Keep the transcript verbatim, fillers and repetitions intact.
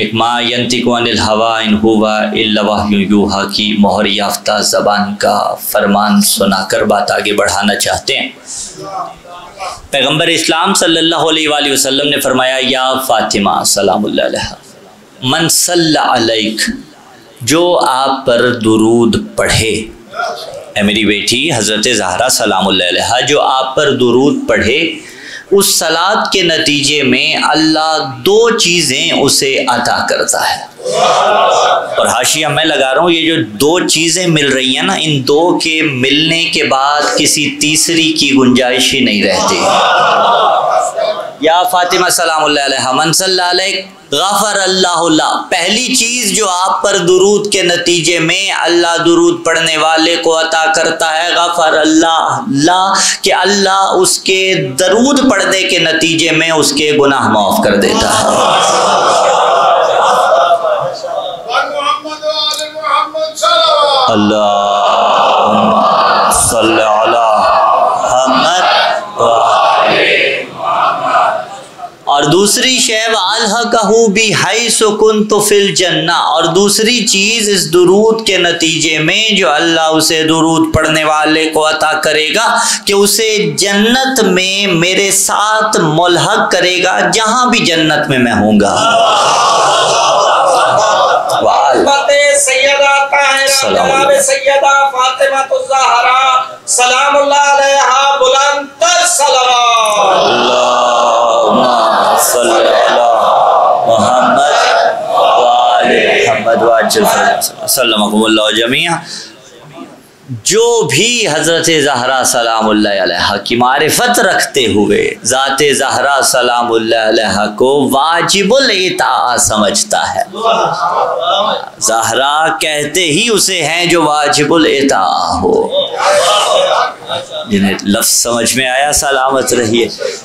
एक मा यंतिकु अनिल हवा इन हुवा इल्ला वह्यु युहा की मोहर याफ्ता ज़बान का फरमान सुनाकर बात आगे बढ़ाना चाहते हैं। पैगंबर इस्लाम सल्लल्लाहु अलैहि वसल्लम ने फरमाया, या फ़ातिमा सलामुल्लाह अलैहा, मन सल्ला अलैक, जो आप पर दुरूद पढ़े, ए मेरी बेटी हज़रत ज़हरा सलामुल्लाह अलैहा जो आप पर दुरूद पढ़े, उस सलात के नतीजे में अल्लाह दो चीज़ें उसे अता करता है। और हाशिया मैं लगा रहा हूँ, ये जो दो चीज़ें मिल रही हैं ना, इन दो के मिलने के बाद किसी तीसरी की गुंजाइश ही नहीं रहती। या फातिमा सलामुल्लाह अलैहा मन सल्लल्लाहु अलैहि गफ़र अल्लाहु लहा, पहली चीज़ जो आप पर दुरूद के नतीजे में अल्लाह दुरूद पढ़ने वाले को अता करता है, गफ़र अल्लाह लहा, कि अल्लाह उसके दरूद पढ़ने के नतीजे में उसके गुनाह माफ़ कर देता है। अल्लाह सल्ला अला मुहम्मद। और दूसरी शैव अलहकहू बिहैसु कुन्तु फिल जन्ना, और दूसरी चीज़ इस दुरूद के नतीजे में जो अल्लाह उसे दुरूद पढ़ने वाले को अता करेगा कि उसे जन्नत में मेरे साथ मुल्हक करेगा, जहाँ भी जन्नत में मैं हूँगा। जो भी हजरत ज़हरा सलामुल्लाह अलैहा की मारिफत रखते हुए ज़ाते ज़हरा सलामुल्लाह अलैहा को वाजिबुल इताअ समझता है। ज़हरा कहते ही उसे हैं जो वाजिबुल इताअ हो। जिन्हें लफ्ज़ समझ में आया सलामत रहिए।